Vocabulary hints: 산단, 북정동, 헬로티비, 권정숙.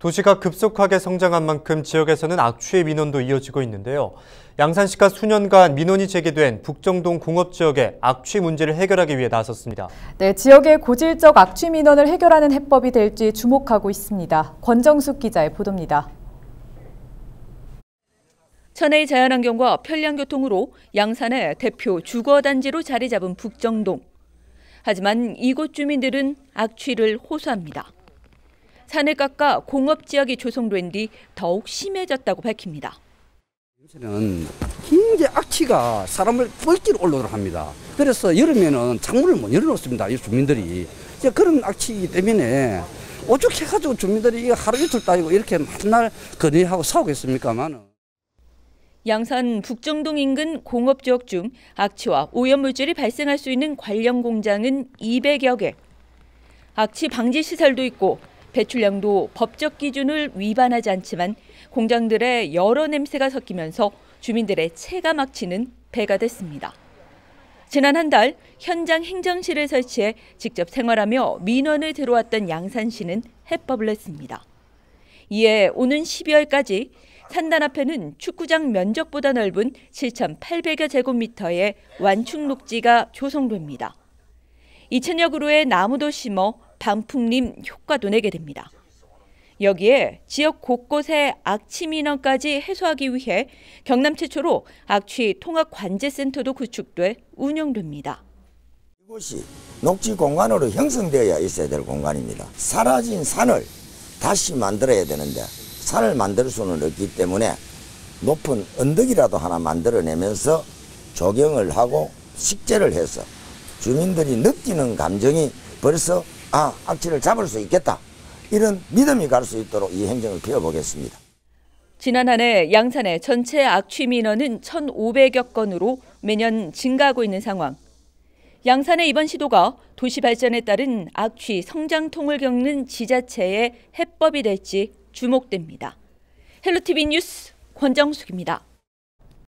도시가 급속하게 성장한 만큼 지역에서는 악취의 민원도 이어지고 있는데요. 양산시가 수년간 민원이 제기된 북정동 공업지역의 악취 문제를 해결하기 위해 나섰습니다. 네, 지역의 고질적 악취 민원을 해결하는 해법이 될지 주목하고 있습니다. 권정숙 기자의 보도입니다. 천혜의 자연환경과 편리한 교통으로 양산의 대표 주거단지로 자리 잡은 북정동. 하지만 이곳 주민들은 악취를 호소합니다. 산을 깎아 공업지역이 조성된 뒤 더욱 심해졌다고 밝힙니다. 요새는 굉장히 악취가 사람을 뻘길 올라오도록 합니다. 그래서 여름에는 창문을 못 열어놓습니다. 이 주민들이. 이제 그런 악취이기 때문에 오죽해가지고 주민들이 하루 이틀 따위고 이렇게 맨날 건의하고 싸우고 있습니까만. 양산 북정동 인근 공업지역 중 악취와 오염물질이 발생할 수 있는 관련 공장은 200여 개. 악취 방지 시설도 있고 배출량도 법적 기준을 위반하지 않지만 공장들의 여러 냄새가 섞이면서 주민들의 체가 막히는 배가 됐습니다. 지난 한 달 현장 행정실을 설치해 직접 생활하며 민원을 들어왔던 양산시는 해법을 냈습니다. 이에 오는 12월까지 산단 앞에는 축구장 면적보다 넓은 7,800여 제곱미터의 완충녹지가 조성됩니다. 2,000여 그루의 나무도 심어 방풍림 효과도 내게 됩니다. 여기에 지역 곳곳의 악취 민원까지 해소하기 위해 경남 최초로 악취 통합 관제센터도 구축돼 운영됩니다. 이곳이 녹지 공간으로 형성되어야 있어야 될 공간입니다. 사라진 산을 다시 만들어야 되는데 산을 만들 수는 없기 때문에 높은 언덕이라도 하나 만들어내면서 조경을 하고 식재를 해서 주민들이 느끼는 감정이 벌써 악취를 잡을 수 있겠다. 이런 믿음이 갈 수 있도록 이 행정을 피워보겠습니다. 지난 한 해 양산의 전체 악취 민원은 1,500여 건으로 매년 증가하고 있는 상황. 양산의 이번 시도가 도시 발전에 따른 악취 성장통을 겪는 지자체의 해법이 될지 주목됩니다. 헬로티비 뉴스 권정숙입니다.